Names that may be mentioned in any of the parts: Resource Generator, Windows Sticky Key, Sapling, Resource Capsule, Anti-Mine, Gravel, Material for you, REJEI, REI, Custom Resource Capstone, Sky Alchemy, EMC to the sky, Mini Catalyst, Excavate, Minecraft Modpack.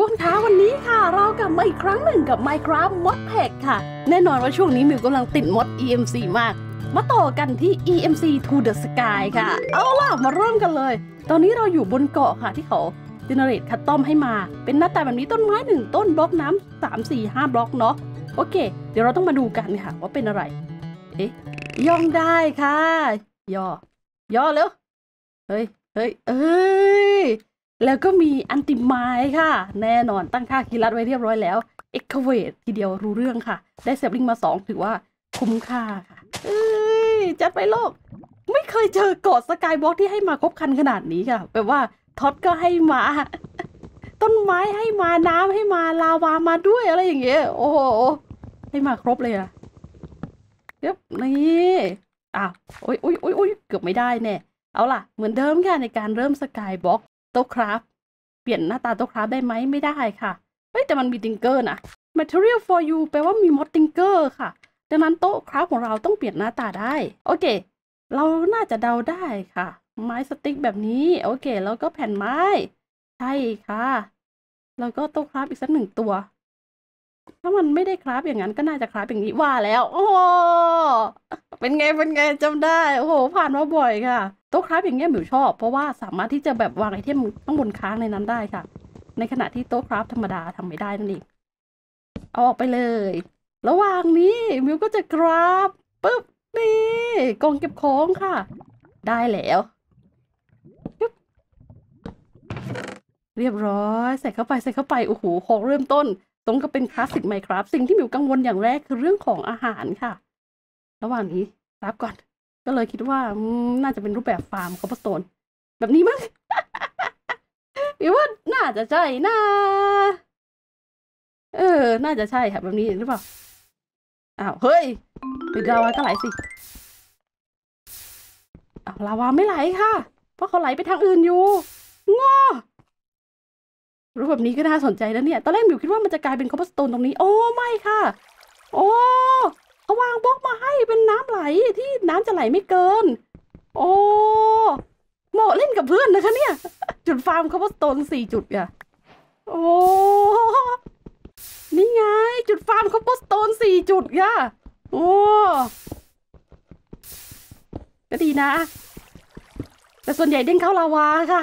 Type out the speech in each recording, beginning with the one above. ว่างเช้าวันนี้ค่ะเรากลับมาอีกครั้งหนึ่งกับ Minecraft Modpack ค่ะแน่นอนว่าช่วงนี้มิวกำลังติดมด EMC มากมาต่อกันที่ EMC to the sky ค่ะเอาล่ะมาเริ่มกันเลยตอนนี้เราอยู่บนเกาะค่ะที่เขาเจเนเรตคัสตอมให้มาเป็นหน้าตาแบบนี้ต้นไม้1ต้นบล็อกน้ำ3-4-5 บล็อกเนาะโอเคเดี๋ยวเราต้องมาดูกันค่ะว่าเป็นอะไรเอ๊ะย่องได้ค่ะย่อเร็วเฮ้ยแล้วก็มี Anti-Mine ค่ะแน่นอนตั้งค่าคีย์ลัดไว้เรียบร้อยแล้ว Excavate ทีเดียวรู้เรื่องค่ะได้Saplingมา2ถือว่าคุ้มค่าค่ะเอ้ยจัดไปโลกไม่เคยเจอเกาะสกายบล็อกที่ให้มาครบคันขนาดนี้ค่ะแปลว่าท็อตก็ให้มาต้นไม้ให้มาน้ำให้มาลาวามาด้วยอะไรอย่างเงี้ยโอ้โหให้มาครบเลยอะเย็บนี่อ้าวโอ้ยเกือบไม่ได้แน่เอาล่ะเหมือนเดิมค่ะในการเริ่มสกายบล็อกโต๊ะคราฟเปลี่ยนหน้าตาโต๊ะคราฟได้ไหมไม่ได้ค่ะเฮ้ยแต่มันมีติงเกอร์นะ Material for you แปลว่ามีมอดติงเกอร์ค่ะดังนั้นโต๊ะคราฟของเราต้องเปลี่ยนหน้าตาได้โอเคเราน่าจะเดาได้ค่ะไม้สติ๊กแบบนี้โอเคแล้วก็แผ่นไม้ใช่ค่ะแล้วก็โต๊ะคราฟอีกสักหนึ่งตัวถ้ามันไม่ได้คราฟอย่างนั้นก็น่าจะคราฟอย่างนี้ว่าแล้วโอ้เป็นไงจำได้โอ้โหผ่านมาบ่อยค่ะโต๊ะคราฟอย่างเงี้ยหมิวชอบเพราะว่าสามารถที่จะแบบวางไอเทมข้างบนค้างในนั้นได้ค่ะในขณะที่โต๊ะคราฟธรรมดาทำไม่ได้นั่นเองเอาออกไปเลยระหว่างนี้มิวก็จะกราฟปึ๊บนี่กองเก็บของค่ะได้แล้วเรียบร้อยใส่เข้าไปโอ้โหของเริ่มต้นตรงก็เป็นคลาสสิกMinecraftสิ่งที่มิวกังวลอย่างแรกคือเรื่องของอาหารค่ะระหว่างนี้รับก่อนก็เลยคิดว่าน่าจะเป็นรูปแบบฟาร์มคอปสโตนแบบนี้มั้งมิวว่าน่าจะใช่นะน่าจะใช่ค่ะแบบนี้หรือเปล่าอ้าวเฮ้ยลาวาก็ไหลสิอ้าวลาวาไม่ไหลค่ะเพราะเขาไหลไปทางอื่นอยู่ง้อรูปแบบนี้ก็น่าสนใจแล้วเนี่ยตอนแรกมิวคิดว่ามันจะกลายเป็นคอปสโตนตรงนี้โอ้ไม่ค่ะโอ้เขาวางบล็อกมาให้เป็นน้ำไหลที่น้ำจะไหลไม่เกินโอ้เหมาะเล่นกับเพื่อนนะคะเนี่ยจุดฟาร์มคอปสโตน4 จุดค่ะโอ้นี่ไงจุดฟาร์มคอปสโตน4 จุดค่ะโอ้ก็ดีนะแต่ส่วนใหญ่เด้งเข้าลาวาค่ะ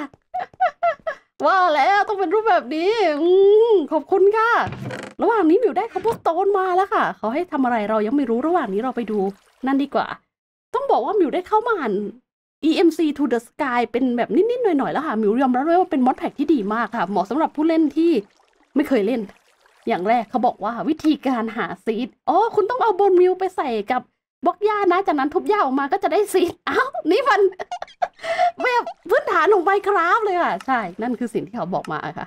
ว่าแล้วต้องเป็นรูปแบบนี้ขอบคุณค่ะระหว่างนี้มิวได้เขาพวกโตนมาแล้วค่ะเขาให้ทำอะไรเรายังไม่รู้ระหว่างนี้เราไปดูนั่นดีกว่าต้องบอกว่ามิวได้เข้ามาอ่าน EMC to the sky เป็นแบบนิดๆหน่อยๆแล้วค่ะมิวยอมรับเลยว่าเป็นมอดแพ็กที่ดีมากค่ะเหมาะสำหรับผู้เล่นที่ไม่เคยเล่นอย่างแรกเขาบอกว่าวิธีการหาซีดอ๋อคุณต้องเอาบนมิวไปใส่กับบล็อกหญ้านะจากนั้นทุบหญ้าออกมาก็จะได้ซีดอ้าวนี่มัน แบบพื้นฐานของMinecraftเลยค่ะใช่นั่นคือสิ่งที่เขาบอกมาค่ะ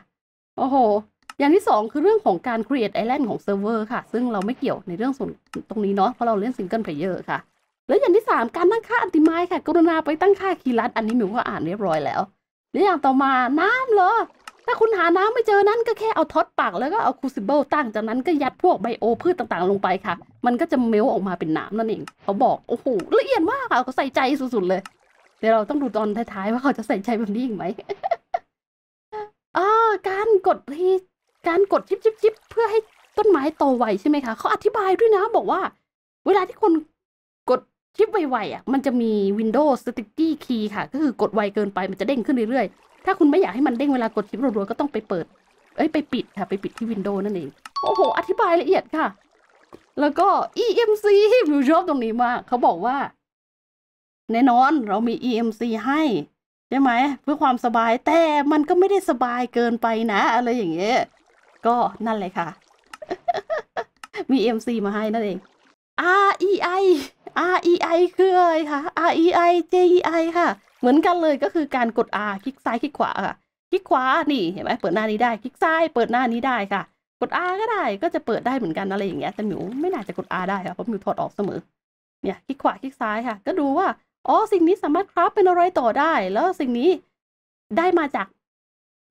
โอ้โหอย่างที่2คือเรื่องของการ create island ของเซิร์ฟเวอร์ค่ะซึ่งเราไม่เกี่ยวในเรื่องส่วนตรงนี้เนาะเพราะเราเล่น single player ค่ะแล้วอย่างที่3การตั้งค่าAnti-Mineค่ะกรุณาไปตั้งค่าคีย์ลัดอันนี้มิวก็อ่านเรียบร้อยแล้วและอย่างต่อมาน้ำเหรอถ้าคุณหาน้ำไม่เจอนั้นก็แค่เอาท็อตปักแล้วก็เอาคูซิเบิลตั้งจากนั้นก็ยัดพวกไบโอพืชต่างๆลงไปค่ะมันก็จะเมลออกมาเป็นน้ำนั่นเองเขาบอกโอ้โหละเอียดมากค่ะเขาใส่ใจสุดๆเลยเดี๋ยวเราต้องดูตอนท้ายๆว่าเขาจะใส่ใจแบบนี้อีกไหมการกดชิปเพื่อให้ต้นไม้โตไวใช่ไหมคะเขาอธิบายด้วยนะบอกว่าเวลาที่คนกดชิปไวๆอ่ะมันจะมี Windows Sticky Key ค่ะก็คือกดไวเกินไปมันจะเด้งขึ้นเรื่อยๆถ้าคุณไม่อยากให้มันเด้งเวลากดชิปรัวๆก็ต้องไปปิดค่ะไปปิดที่ Windows นั่นเองโอ้โหอธิบายละเอียดค่ะแล้วก็ EMC ที่มิวชอบตรงนี้มากเขาบอกว่าแน่นอนเรามี EMC ให้ใช่ไหมเพื่อความสบายแต่มันก็ไม่ได้สบายเกินไปนะอะไรอย่างเงี้ยก็นั่นเลยค่ะมี EMC มาให้นั่นเอง REI REI คืออะไรคะ REI JEI ค่ะเหมือนกันเลยก็คือการกด R คลิกซ้ายคลิกขวาค่ะคลิกขวานี่เห็นไหมเปิดหน้านี้ได้คลิกซ้ายเปิดหน้านี้ได้ค่ะกด R ก็ได้ก็จะเปิดได้เหมือนกันอะไรอย่างเงี้ยแต่หนูไม่น่าจะกด R ได้ค่ะเพราะหนูถอดออกเสมอเนี่ยคลิกขวาคลิกซ้ายค่ะก็ดูว่าอ๋อสิ่งนี้สามารถคราฟเป็นอะไรต่อได้แล้วสิ่งนี้ได้มาจาก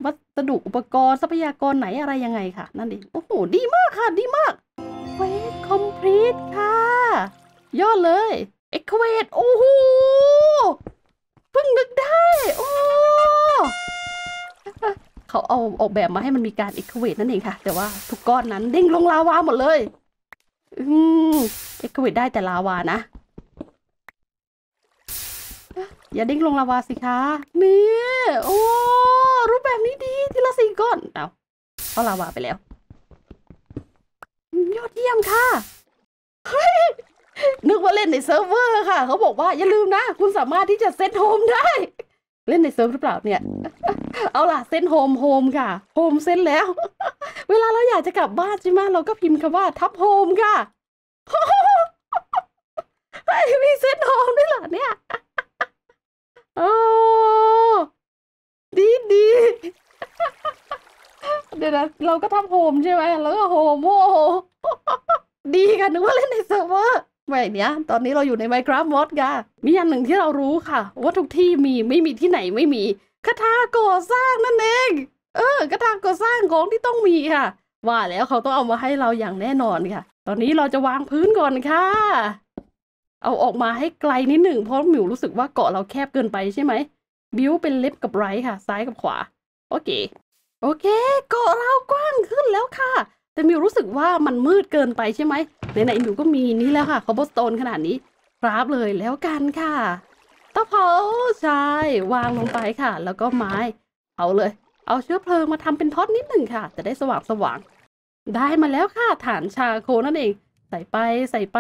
วัสดุอุปกรณ์ทรัพยากรไหนอะไรยังไงค่ะนั่นเองโอ้โหดีมากค่ะดีมากเวทคอมพลีทค่ะยอดเลยเอ็กเวทโอ้โหเพิ่งนึกได้โอ้ เขาเอาออกแบบมาให้มันมีการ Excavate นั่นเองค่ะแต่ว่าทุกก้อนนั้นเด้งลงลาวาหมดเลยExcavate ได้แต่ลาวานะอย่าเด้งลงลาวาสิคะนี่โอ้รูปแบบนี้ดีทีละสี่ก้อนเอาเพราะลาวาไปแล้วยอดเยี่ยมค่ะเฮ้ยนึกว่าเล่นในเซิร์ฟเวอร์ค่ะเขาบอกว่าอย่าลืมนะคุณสามารถที่จะเซตโฮมได้เล่นในเซิร์ฟหรือเปล่าเนี่ยเอาล่ะเซตโฮมค่ะโฮมเซตแล้วเวลาเราอยากจะกลับบ้านใช่ไหมเราก็พิมพ์คำว่าทับโฮมค่ะมีเซตโฮมด้วยเหรอเนี่ยโอ้ดีเดี๋ยวนะเราก็ทำโฮมใช่ไหมแล้วก็โฮมโอ้โหดีกันนึกว่าเล่นในเซิร์ฟเวอร์ไม่เนี้ยตอนนี้เราอยู่ใน Minecraft Mod ค่ะมีอย่างหนึ่งที่เรารู้ค่ะว่าทุกที่มีไม่มีที่ไหนไม่มีคาถาก่อสร้างนั่นเองคาถาก่อสร้างของที่ต้องมีค่ะว่าแล้วเขาต้องเอามาให้เราอย่างแน่นอนค่ะตอนนี้เราจะวางพื้นก่อนค่ะเอาออกมาให้ไกลนิดหนึ่งเพราะหมิวรู้สึกว่าเกาะเราแคบเกินไปใช่ไหมบิ้วเป็นเล็บกับไรค่ะซ้ายกับขวาโอเคเกาะเรากว้างขึ้นแล้วค่ะแต่มิวรู้สึกว่ามันมืดเกินไปใช่ไหมไหนๆมิวก็มีนี่แล้วค่ะคอบบสโตนขนาดนี้กราฟเลยแล้วกันค่ะตะเผาใช่วางลงไปค่ะแล้วก็ไม้เอาเลยเอาเชื้อเพลิงมาทำเป็นท็อตนิดหนึ่งค่ะจะได้สว่างได้มาแล้วค่ะฐานชาโคนั่นเองใส่ไป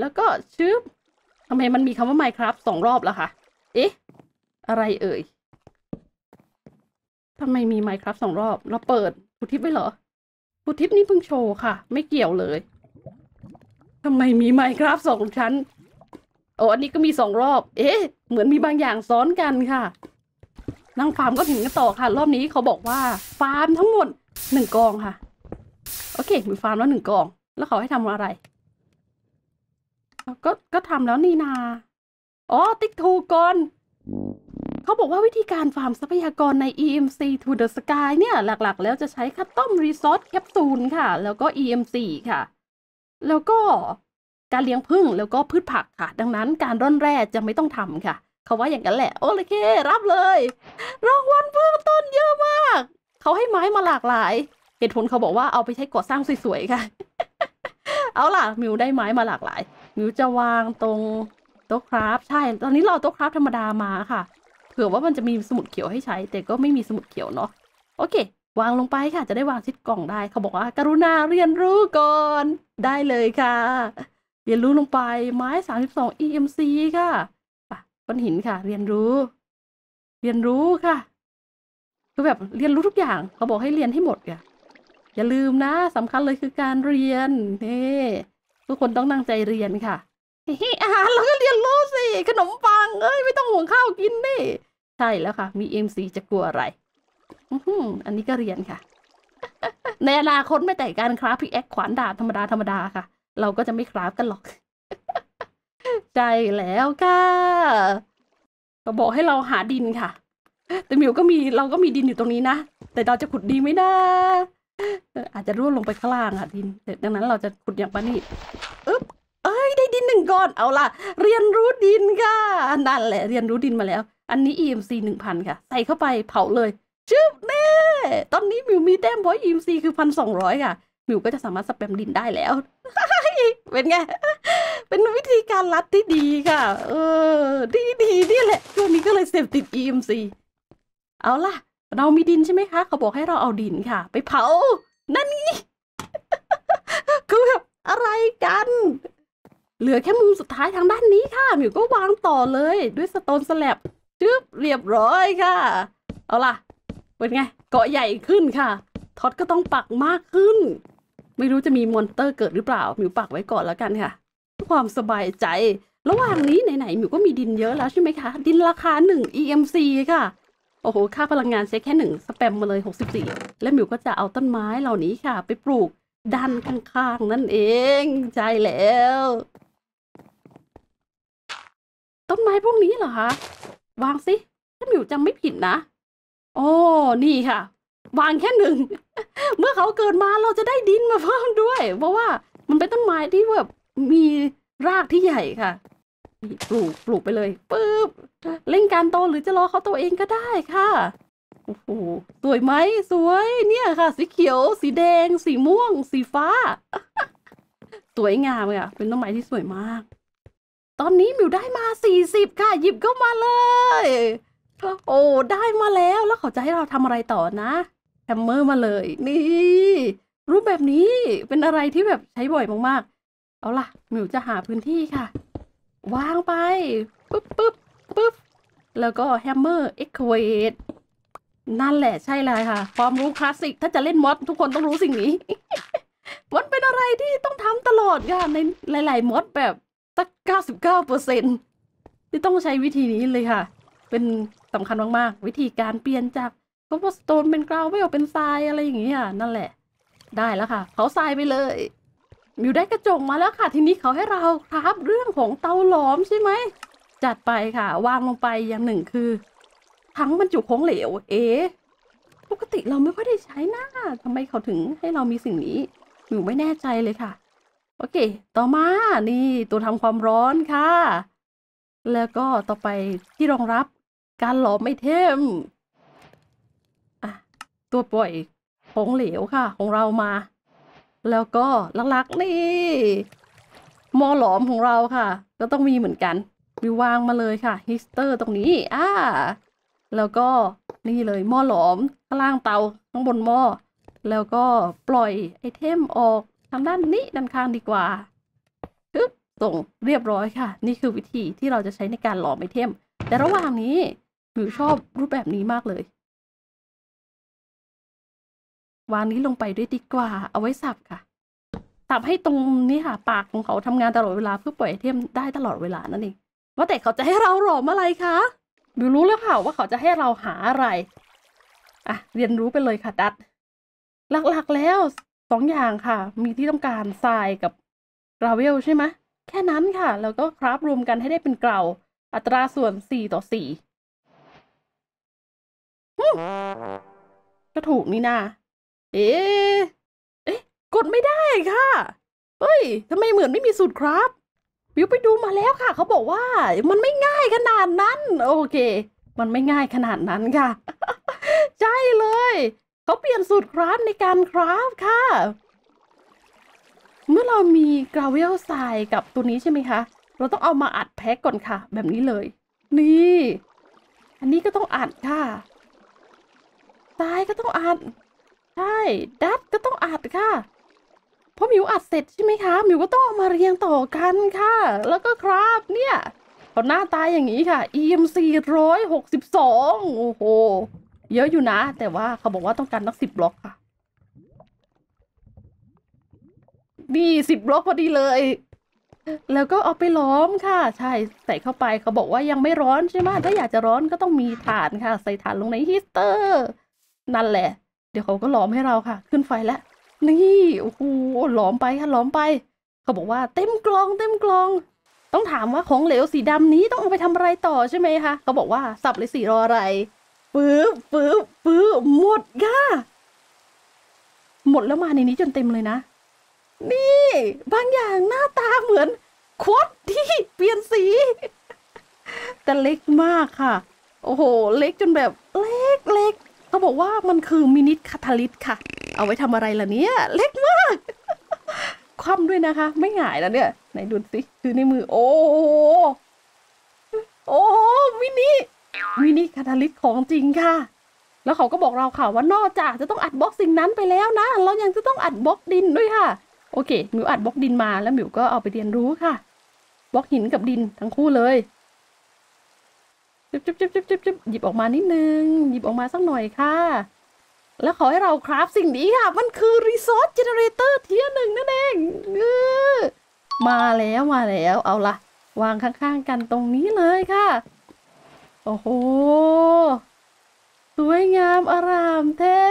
แล้วก็ชื้อทำไมมันมีคำว่า Minecraft สองรอบแล้วค่ะเอ๊ะอะไรเอ่ยทำไมมี Minecraft สองรอบเราเปิดทูทิปไว้เหรอทูทิปนี้เพิ่งโชว์ค่ะไม่เกี่ยวเลยทำไมมี Minecraft สองชั้นโอ้อันนี้ก็มีสองรอบเอ๊ะเหมือนมีบางอย่างซ้อนกันค่ะนั่งฟาร์มก็ถึงกันต่อค่ะรอบนี้เขาบอกว่าฟาร์มทั้งหมด1กองค่ะโอเคมีฟาร์มแล้ว1กองแล้วเขาให้ทำอะไรก็ทำแล้วนี่นาอ๋อติ๊กถูกก่อนเขาบอกว่าวิธีการฟาร์มทรัพยากรใน EMC to the sky เนี่ยหลักๆแล้วจะใช้ Custom Resource Capstone ค่ะแล้วก็ EMC ค่ะแล้วก็การเลี้ยงผึ้งแล้วก็พืชผักค่ะดังนั้นการร่อนแร่จะไม่ต้องทำค่ะเขาว่าอย่างนั้นแหละโอเครับเลยรางวัลเบื้องต้นเยอะมากเขาให้ไม้มาหลากหลายเหตุผลเขาบอกว่าเอาไปใช้ก่อสร้างสวยๆค่ะ เอาล่ะมิวได้ไม้มาหลากหลายมิวจะวางตรงโต๊ะคราฟใช่ตอนนี้เราโต๊ะคราฟธรรมดามาค่ะเผื่อว่ามันจะมีสมุดเขียวให้ใช้แต่ก็ไม่มีสมุดเขียวเนาะโอเควางลงไปค่ะจะได้วางชิดกล่องได้เขาบอกว่ากรุณาเรียนรู้ก่อนได้เลยค่ะเรียนรู้ลงไปไม้32 EMC ค่ะก้อนหินค่ะเรียนรู้ค่ะคือแบบเรียนรู้ทุกอย่างเขาบอกให้เรียนให้หมดค่ะอย่าลืมนะสำคัญเลยคือการเรียนนี่ทุกคนต้องตั้งใจเรียนค่ะอาหารเราก็เรียนรู้สิขนมปังไม่ต้องห่วงข้าวกินนี่ใช่แล้วค่ะมี EMC จะกลัวอะไรอันนี้ก็เรียนค่ะในอนาคตไม่แต่การคราฟพิกแอคขวานดาบธรรมดาค่ะเราก็จะไม่คราฟกันหรอกใจแล้วค่ะก็บอกให้เราหาดินค่ะแต่มิวก็มีเราก็มีดินอยู่ตรงนี้นะแต่เราจะขุดดินไม่ได้อาจจะร่วงลงไปข้างล่างค่ะดินดังนั้นเราจะขุดอย่างประณีตได้ดินหนึ่งก้อนเอาล่ะเรียนรู้ดินค่ะนั่นแหละเรียนรู้ดินมาแล้วอันนี้ EMC 1000ค่ะใส่เข้าไปเผาเลยชึบเน่ตอนนี้มิวมีแต้มพอย EMC คือ 1,200ค่ะมิวก็จะสามารถสแปมดินได้แล้วเป็นไงเป็นวิธีการลัดที่ดีค่ะดีนี่แหละช่วงนี้ก็เลยเสพติด EMC เอาล่ะเรามีดินใช่ไหมคะเขาบอกให้เราเอาดินค่ะไปเผานั่นนี่คือแบบอะไรกันเหลือแค่มุมสุดท้ายทางด้านนี้ค่ะมิวก็วางต่อเลยด้วยสโตนสแลบจึ๊บเรียบร้อยค่ะเอาล่ะเป็นไงเกาะใหญ่ขึ้นค่ะท็อตก็ต้องปักมากขึ้นไม่รู้จะมีมอนเตอร์เกิดหรือเปล่ามิวปักไว้ก่อนแล้วกันค่ะความสบายใจระหว่างนี้ไหนๆมิวก็มีดินเยอะแล้วใช่ไหมคะดินราคา1 EMC ค่ะโอ้โหค่าพลังงานใช้แค่1สแปมมาเลย64และมิวก็จะเอาต้นไม้เหล่านี้ค่ะไปปลูกด้านข้างๆนั่นเองใช่แล้วต้นไม้พวกนี้เหรอคะวางสิถ้ามิวจำไม่ผิดนะโอ้นี่ค่ะวางแค่1 เมื่อเขาเกิดมาเราจะได้ดินมาเพิ่มด้วยเพราะว่ามันเป็นต้นไม้ที่แบบมีรากที่ใหญ่ค่ะปลูกไปเลยปึ๊บเร่งการโตหรือจะรอเขาโตเองก็ได้ค่ะ โอ้โหสวยไหมสวยเนี่ยค่ะสีเขียวสีแดงสีม่วงสีฟ้า สวยงามเลยอ่ะเป็นต้นไม้ที่สวยมากตอนนี้มิวได้มา40ค่ะหยิบเข้ามาเลยโอ้ได้มาแล้วแล้วเขาจะให้เราทำอะไรต่อนะแฮมเมอร์มาเลยนี่รูปแบบนี้เป็นอะไรที่แบบใช้บ่อยมากๆเอาล่ะมิวจะหาพื้นที่ค่ะวางไปปึ๊บปึ๊บปึ๊บแล้วก็แฮมเมอร์ Excavate นั่นแหละใช่เลยค่ะความรู้คลาสสิกถ้าจะเล่นมอดทุกคนต้องรู้สิ่งนี้ มันเป็นอะไรที่ต้องทำตลอดค่ะในหลายๆมอดแบบสัก 99% ที่ต้องใช้วิธีนี้เลยค่ะเป็นสำคัญมากๆวิธีการเปลี่ยนจากคอปเปอร์สโตนเป็นกราวไม่เอาเป็นทรายอะไรอย่างเงี้ยนั่นแหละได้แล้วค่ะเขาทรายไปเลยมิวได้กระจกมาแล้วค่ะทีนี้เขาให้เราครับเรื่องของเตาหลอมใช่ไหมจัดไปค่ะวางลงไปอย่างหนึ่งคือถังบรรจุของเหลวเอ๋ปกติเราไม่ค่อยได้ใช้นะทำไมเขาถึงให้เรามีสิ่งนี้มิวไม่แน่ใจเลยค่ะโอเคต่อมานี่ตัวทำความร้อนค่ะแล้วก็ต่อไปที่รองรับการหลอมไอเทมตัวปล่อยของเหลวค่ะของเรามาแล้วก็ลักๆนี่หม้อหลอมของเราค่ะก็ต้องมีเหมือนกันมีวางมาเลยค่ะฮีสเตอร์ตรงนี้แล้วก็นี่เลยหม้อหลอมข้างล่างเตาข้างบนหม้อแล้วก็ปล่อยไอเทมออกทางด้านนี้ด้านข้างดีกว่าส่งเรียบร้อยค่ะนี่คือวิธีที่เราจะใช้ในการหลอมไอเทมแต่ระหว่างนี้มิวชอบรูปแบบนี้มากเลยวางนี้ลงไปด้วยดีกว่าเอาไว้สับค่ะสับให้ตรงนี้ค่ะปากของเขาทำงานตลอดเวลาเพื่อปล่อยไอเทมได้ตลอดเวลานั่นเองว่าแต่เขาจะให้เราหลอมอะไรคะมิวรู้แล้วค่ะว่าเขาจะให้เราหาอะไรอ่ะเรียนรู้ไปเลยค่ะดัดหลักๆแล้ว2อย่างค่ะมีที่ต้องการทรายกับGravelใช่ไหมแค่นั้นค่ะแล้วก็คราฟรวมกันให้ได้เป็นเกลาอัตราส่วน4:4ก็ถูกนี่นาเอ๊ะกดไม่ได้ค่ะเฮ้ยทำไมเหมือนไม่มีสูตรครับวิวไปดูมาแล้วค่ะเขาบอกว่ามันไม่ง่ายขนาดนั้นโอเคมันไม่ง่ายขนาดนั้นค่ะ ใช่เลยเขาเปลี่ยนสูตรครับในการคราฟค่ะเมื่อเรามีกราเวลทรายกับตัวนี้ใช่ไหมคะเราต้องเอามาอัดแพ็กก่อนค่ะแบบนี้เลยนี่อันนี้ก็ต้องอัดค่ะทรายก็ต้องอัดใช่ดัตก็ต้องอัดค่ะเพราะมิวอัดเสร็จใช่ไหมคะมิวก็ต้องเอามาเรียงต่อกันค่ะแล้วก็ครับเนี่ยเขาหน้าตาอย่างนี้ค่ะ EMC 162โอ้โหเยอะอยู่นะแต่ว่าเขาบอกว่าต้องการนัก10 บล็อกค่ะนี่10 บล็อกพอดีเลยแล้วก็เอาไปล้อมค่ะใช่ใส่เข้าไปเขาบอกว่ายังไม่ร้อนใช่ไหมถ้าอยากจะร้อนก็ต้องมีฐานค่ะใส่ฐานลงในฮีตเตอร์นั่นแหละเดี๋ยวเขาก็ล้อมให้เราค่ะขึ้นไฟแล้วนี่โอ้โหล้อมไปค่ะล้อมไปเขาบอกว่าเต็มกลองเต็มกลองต้องถามว่าของเหลวสีดำนี้ต้องเอาไปทำอะไรต่อใช่ไหมคะเขาบอกว่าสับเลยสีรออะไรปื๊บปื๊บปื๊บหมดค่ะหมดแล้วมาในนี้จนเต็มเลยนะนี่บางอย่างหน้าตาเหมือนโคตรที่เปลี่ยนสีแต่เล็กมากค่ะโอ้โหเล็กจนแบบเล็กเล็กเขาบอกว่ามันคือมินิคาทาลิสต์ค่ะเอาไว้ทำอะไรล่ะเนี่ยเล็กมากคว่ำด้วยนะคะไม่หงายแล้วเนี่ยไหนดูสิคือในมือโอ้โอ้มินิคาทาลิสต์ของจริงค่ะแล้วเขาก็บอกเราค่ะว่านอกจากจะต้องอัดบล็อกสิ่งนั้นไปแล้วนะเรายังจะต้องอัดบล็อกดินด้วยค่ะโอเคมิวอัดบล็อกดินมาแล้วมิวก็เอาไปเรียนรู้ค่ะบล็อกหินกับดินทั้งคู่เลยจุ๊บหยิบออกมานิดนึงหยิบออกมาสักหน่อยค่ะแล้วขอให้เราคราฟสิ่งนี้ค่ะมันคือ Resource Generator เทียร์ 1นั่นเองมาแล้วมาแล้วเอาละวางข้างๆกันตรงนี้เลยค่ะโอ้โหสวยงามอารามเท่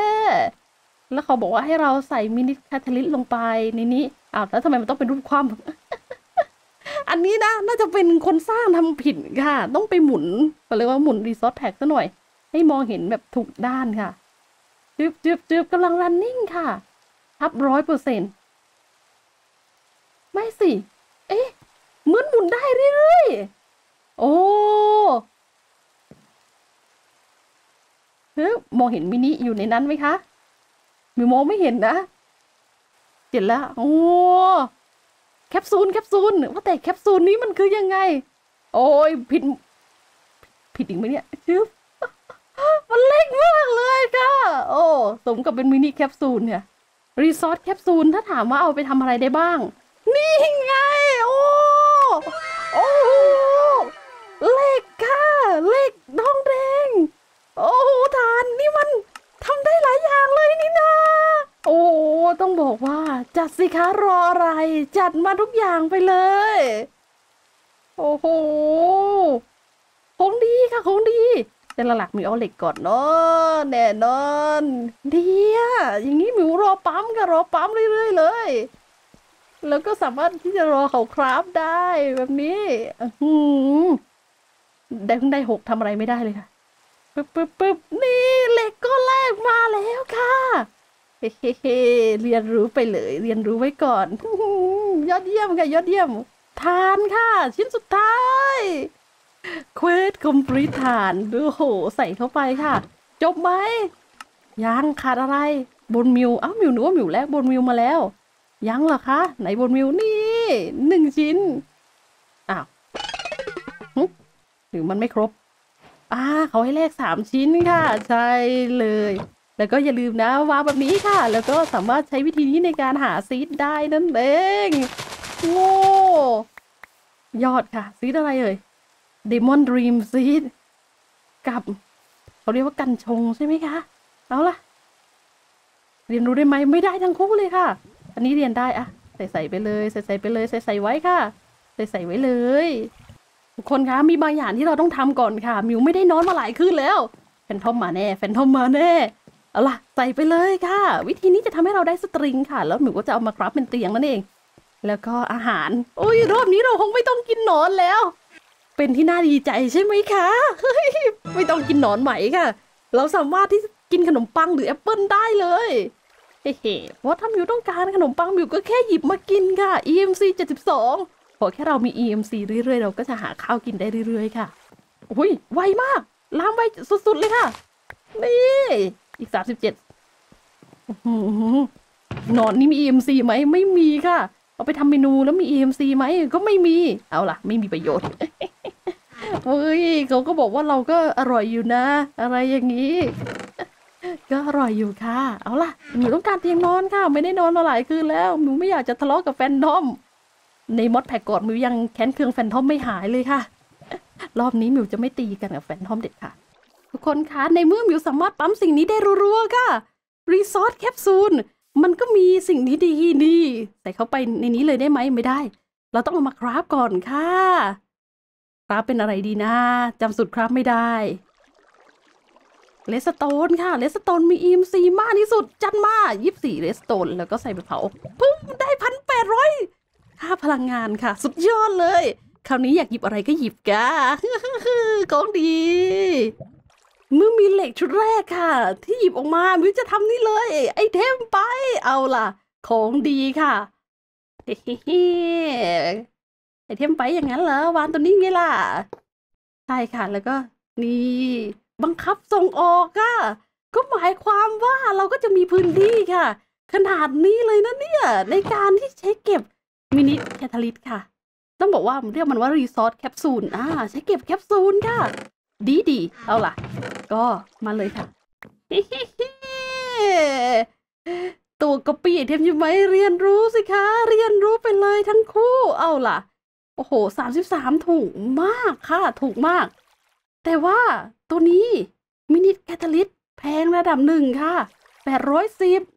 แล้วเขาบอกว่าให้เราใส่มินิแคทเทลิสลงไปในนี้อ้าวแล้วทำไมมันต้องเป็นรูปคว่ำ อันนี้นะน่าจะเป็นคนสร้างทำผิดค่ะต้องไปหมุนก็เรียกว่าหมุนรีซอสแพ็กซะหน่อยให้มองเห็นแบบถูกด้านค่ะจืบกำลัง running ค่ะทับ 100% ไม่สิเอ๊ะเหมือนหมุนได้เรื่อยๆโอ้ มองเห็นมินิอยู่ในนั้นไหมคะมิวมองไม่เห็นนะเห็นแล้วโอ้แคปซูลแคปซูลว่าแต่แคปซูลนี้มันคือยังไงโอ้ยผิดอีกไหมเนี่ยชื่อมันเล็กมากเลยค่ะโอ้สมกับเป็นมินิแคปซูลเนี่ยรีซอสแคปซูลถ้าถามว่าเอาไปทำอะไรได้บ้างนี่ไงโอ้โอ้เหล็กค่ะเหล็กทองแดงโอ้ฐานนี่มันทำได้หลายอย่างเลยนี่นะโอ้ต้องบอกว่าจัดสิคะรออะไรจัดมาทุกอย่างไปเลยโอ้โหของดีค่ะของดีแต่หลักๆมีเอาเหล็กก่อนเนาะแน่นอนดีอ่ะอย่างนี้มิวรอปั๊มกับรอปั๊มเรื่อยๆเลยแล้วก็สามารถที่จะรอเขาคราฟได้แบบนี้ได้เพิ่งได้หกทำอะไรไม่ได้เลยค่ะปึ๊บนี่เหล็กก้อนแรกมาแล้วค่ะเรียนรู้ไปเลยเรียนรู้ไว้ก่อนยอดเยี่ยมค่ะยอดเยี่ยมทานค่ะชิ้นสุดท้ายเควสคอมพลีททานดูโหใส่เข้าไปค่ะจบไหมยังขาดอะไรบนมิวอ้าวมิวหนูว่ามิวแลกบนมิวมาแล้วยังเหรอคะไหนบนมิวนี่หนึ่งชิ้นอ้าวหรือมันไม่ครบเขาให้แลก3ชิ้นค่ะใช่เลยแล้วก็อย่าลืมนะวางแบบนี้ค่ะแล้วก็สามารถใช้วิธีนี้ในการหาซีดได้นั่นเองโง่ยอดค่ะซีดอะไรเอ่ยเดมอนดรีมซีดกับเขาเรียกว่ากันชงใช่ไหมคะเอาล่ะเรียนรู้ได้ไหมไม่ได้ทั้งคู่เลยค่ะอันนี้เรียนได้อะใส่ไปเลยใส่ไปเลยใส่ไว้ค่ะใส่ไว้เลยทุกคนคะมีบางอย่างที่เราต้องทำก่อนค่ะมิวไม่ได้นอนมาหลายคืนแล้วแฟนทอมมาแน่แฟนทอมมาแน่เอาล่ะใส่ไปเลยค่ะวิธีนี้จะทำให้เราได้สตริงค่ะแล้วหนูก็จะเอามาคราฟเป็นเตียงนั่นเองแล้วก็อาหารโอ้ยรอบนี้เราคงไม่ต้องกินหนอนแล้วเป็นที่น่าดีใจใช่ไหมคะเฮ้ยไม่ต้องกินหนอนไหมค่ะเราสามารถที่กินขนมปังหรือแอปเปิ้ลได้เลยเฮ้ยว่าถ้ามิวต้องการขนมปังมิวก็แค่หยิบมากินค่ะ EMC 72ขอแค่เรามี EMC เรื่อยๆเราก็จะหาข้าวกินได้เรื่อยๆค่ะอุ้ยไวมากล้ำไวสุดๆเลยค่ะนี่อีก37นอนนี่มี EMC ไหมไม่มีค่ะเอาไปทำเมนูแล้วมี EMC ไหมก็ไม่มีเอาล่ะไม่มีประโยชน์เฮ้ยเขาก็บอกว่าเราก็อร่อยอยู่นะอะไรอย่างนี้ก็อร่อยอยู่ค่ะเอาล่ะหนูต้องการเตียงนอนค่ะไม่ได้นอนมาหลายคืนแล้วหนูไม่อยากจะทะเลาะกับแฟนทอมในมอดแพ็กก่อนมิวยังแค้นเคืองแฟนทอมไม่หายเลยค่ะรอบนี้มิวจะไม่ตีกันกับแฟนทอมเด็ดค่ะทุกคนคะในเมื่อมิวสามารถปั๊มสิ่งนี้ได้รัวๆค่ะรีซอสแคปซูลมันก็มีสิ่งนี้ดีๆใส่เข้าไปในนี้เลยได้ไหมไม่ได้เราต้องเอามาคราฟก่อนค่ะคราฟเป็นอะไรดีนะจำสูตรคราฟไม่ได้เลสโตนค่ะเลสโตนมีอีมซีมากที่สุดจันมา24เลสโตนแล้วก็ใส่ไปเผาปุ๊บได้1,800ค่าพลังงานค่ะสุดยอดเลยคราวนี้อยากหยิบอะไรก็หยิบค่ะของดีเมื่อมีเหล็กชุดแรกค่ะที่หยิบออกมามิวจะทำนี่เลยไอเทมไปเอาล่ะของดีค่ะไอเทมไปอย่างนั้นเหรอวานตัวนี้ไงล่ะใช่ค่ะแล้วก็นี่บังคับส่งออกค่ะก็หมายความว่าเราก็จะมีพื้นที่ค่ะขนาดนี้เลยนะเนี่ยในการที่ใช้เก็บมินิแคทาลิสค่ะต้องบอกว่าเรียกมันว่ารีซอสแคปซูลใช้เก็บแคปซูลค่ะดีเอาล่ะก็มาเลยค่ะตัวกระปี่เทมยังไงเรียนรู้สิคะเรียนรู้ไปเลยทั้งคู่เอาล่ะโอ้โห33ถูกมากค่ะถูกมากแต่ว่าตัวนี้มินิแคทาลิสแพงระดับหนึ่งค่ะ810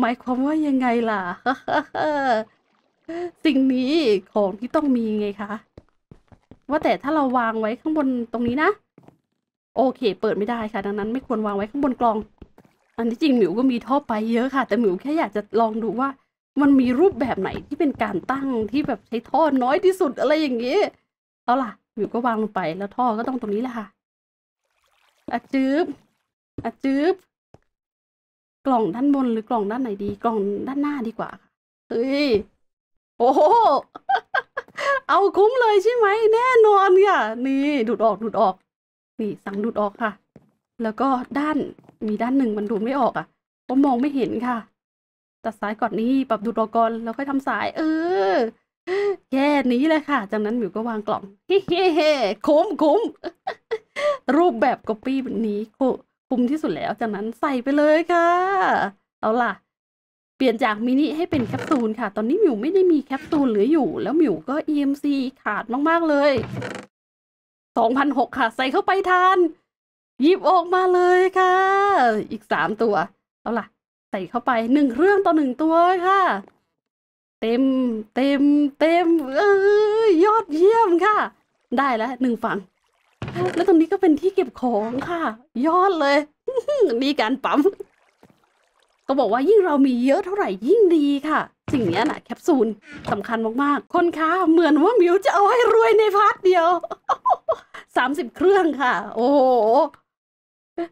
หมายความว่ายังไงล่ะ สิ่งนี้ของที่ต้องมีไงคะว่าแต่ถ้าเราวางไว้ข้างบนตรงนี้นะโอเคเปิดไม่ได้ค่ะดังนั้นไม่ควรวางไว้ข้างบนกล่องอันที่จริงหมิวก็มีท่อไปเยอะค่ะแต่หมิวแค่อยากจะลองดูว่ามันมีรูปแบบไหนที่เป็นการตั้งที่แบบใช้ท่อน้อยที่สุดอะไรอย่างนี้เอาล่ะหมิวก็วางลงไปแล้วท่อก็ต้องตรงนี้แหละค่ะอะจืบกล่องด้านบนหรือกล่องด้านไหนดีกล่องด้านหน้าดีกว่าเฮ้ยโอ้โหเอาคุ้มเลยใช่ไหมแน่นอนค่ะนี่ดูดออกนี่สั่งดูดออกค่ะ แล้วก็ด้านมีด้านหนึ่งมันดูไม่ออกอ่ะผมมองไม่เห็นค่ะตัดสายก่อนนี้ปรับดูดก่อนแล้วค่อยทำสายแค่นี้เลยค่ะจากนั้นหมิวก็วางกล่องเฮ้ๆคุ้มรูปแบบก๊อปปี้แบบนี้คุ้มที่สุดแล้วจากนั้นใส่ไปเลยค่ะเอาล่ะเปลี่ยนจากมินิให้เป็นแคปซูลค่ะตอนนี้หมิวไม่ได้มีแคปซูลเหลืออยู่แล้วหมิวก็ EMC ขาดมากๆเลย2,600ค่ะใส่เข้าไปทานหยิบออกมาเลยค่ะอีก3ตัวเอาล่ะใส่เข้าไป1เครื่องต่อ1ตัวค่ะเต็มยอดเยี่ยมค่ะได้แล้ว1ฝั่งแล้วตรงนี้ก็เป็นที่เก็บของค่ะยอดเลยมีการปั๊มก็บอกว่ายิ่งเรามีเยอะเท่าไหร่ยิ่งดีค่ะสิ่งนี้น่ะแคปซูลสำคัญมากๆคนค้าเหมือนว่ามิวจะเอาให้รวยในพาร์ทเดียว30เครื่องค่ะโอ้โห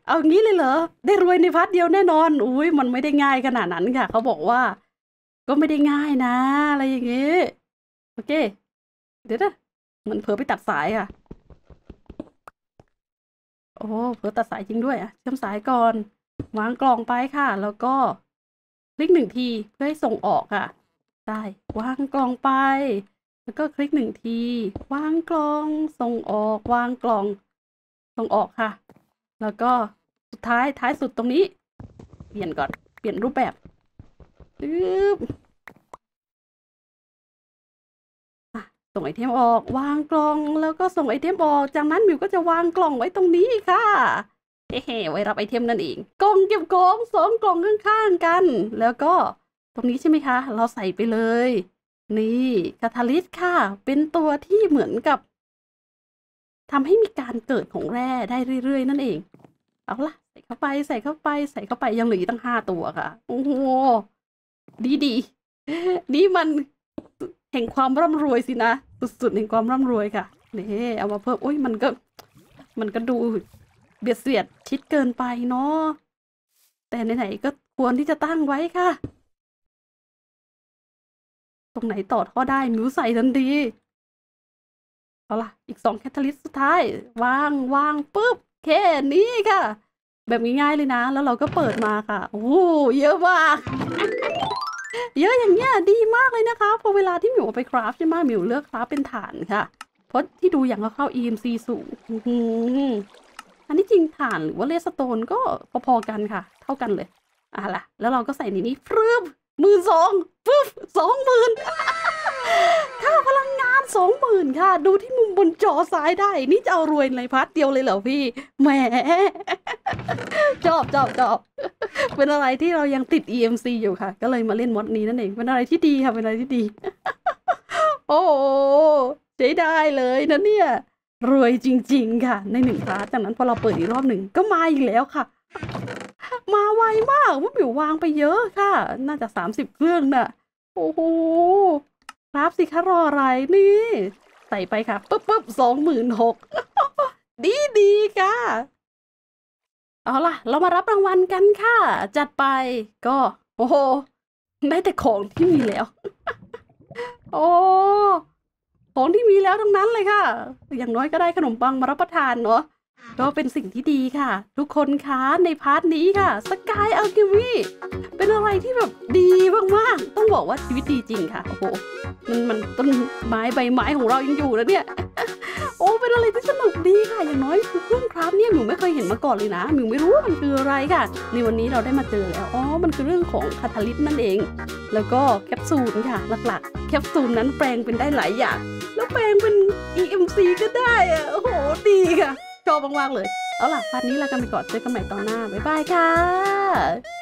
เอางี้เลยเหรอได้รวยในพาร์ทเดียวแน่นอนอุ้ยมันไม่ได้ง่ายขนาดนั้นค่ะเขาบอกว่าก็ไม่ได้ง่ายนะอะไรอย่างเงี้ยโอเคเดี๋ยวนะมันเผลอไปตัดสายค่ะโอ้เผลอตัดสายจริงด้วยอ่ะเชื่อมสายก่อนวางกล่องไปค่ะแล้วก็คลิก1ทีเพื่อให้ส่งออกค่ะได้วางกล่องไปแล้วก็คลิก1ทีวางกล่องส่งออกวางกล่องส่งออกค่ะแล้วก็สุดท้ายท้ายสุดตรงนี้เปลี่ยนก่อนเปลี่ยนรูปแบบส่งไอเทมออกวางกล่องแล้วก็ส่งไอเทมออกจากนั้นมิวก็จะวางกล่องไว้ตรงนี้ค่ะไว้รับไอเทมนั่นเองกล่องเก็บของ2กล่องข้างๆกันแล้วก็ตรงนี้ใช่ไหมคะเราใส่ไปเลยนี่คาทาลิสต์ค่ะเป็นตัวที่เหมือนกับทำให้มีการเกิดของแร่ได้เรื่อยๆนั่นเองเอาล่ะใส่เข้าไปยังเหลือตั้ง5ตัวค่ะโอ้โหดีนี่มันแห่งความร่ำรวยสินะสุดๆแห่งความร่ำรวยค่ะนี่เอามาเพิ่มโอ้ยมันก็ดูเบียดเสียดชิดเกินไปเนาะแต่ไหนๆก็ควรที่จะตั้งไว้ค่ะตรงไหนต่อท่อได้มิวใส่ทันทีเอาล่ะอีก2แคทาลิสต์สุดท้ายวางปุ๊บแค่นี้ค่ะแบบง่ายๆเลยนะแล้วเราก็เปิดมาค่ะโอ้เยอะมากเยอะอย่างเงี้ยดีมากเลยนะคะพอเวลาที่หมิวไปคราฟใช่ไหมหมิวเลือกคราฟเป็นฐานค่ะเพราะที่ดูอย่างเข้า EMC สูงอันนี้จริงฐานหรือว่าเลสโตนก็พอๆกันค่ะเท่ากันเลยอ่ะล่ะแล้วเราก็ใส่ในนี้ฟรึบ12,000ปึ๊บ20,000ค่าพลังงาน20,000ค่ะดูที่มุมบนจอซ้ายได้นี่จะเอารวยในพาร์ทเดียวเลยเหรอพี่แหมจอบเป็นอะไรที่เรายังติด EMC อยู่ค่ะก็เลยมาเล่นมอดนี้นั่นเองเป็นอะไรที่ดีค่ะเป็นอะไรที่ดีโอ้ใช้ได้เลยนะเนี่ยรวยจริงๆค่ะใน1พาร์ทจากนั้นพอเราเปิดอีกรอบหนึ่งก็มาอีกแล้วค่ะมาไวมากว่ามิววางไปเยอะค่ะน่าจะ30เครื่องน่ะโอ้โหครับสิคะรออะไรนี่ใส่ไปค่ะปึ๊บ26,000 ดีค่ะเอาล่ะเรามารับรางวัลกันค่ะจัดไปก็โอ้โหได้แต่ของที่มีแล้วโอ้ของที่มีแล้วทั้งนั้นเลยค่ะอย่างน้อยก็ได้ขนมปังมารับประทานเนาะก็เป็นสิ่งที่ดีค่ะทุกคนคะในพาร์ทนี้ค่ะ Sky Alchemy เป็นอะไรที่แบบดีมากๆต้องบอกว่าชีวิตดีจริงค่ะโอ้โหมันต้นไม้ใบไม้ของเรายังอยู่นะเนี่ยโอ้เป็นอะไรที่สนุกดีค่ะอย่างน้อยเรื่องคราฟเนี่ยหนูไม่เคยเห็นมาก่อนเลยนะหนูไม่รู้ว่ามันคืออะไรค่ะในวันนี้เราได้มาเจอแล้วอ๋อมันคือเรื่องของคาทาลิสต์นั่นเองแล้วก็แคปซูลค่ะหลักๆแคปซูลนั้นแปลงเป็นได้หลายอย่างแล้วแปลงเป็น EMC ก็ได้อะโอ้โหดีค่ะชอบมากๆเลยเอาล่ะพาร์ทนี้ลากันไปก่อนเจอกันใหม่ตอนหน้าบ๊ายบายค่ะ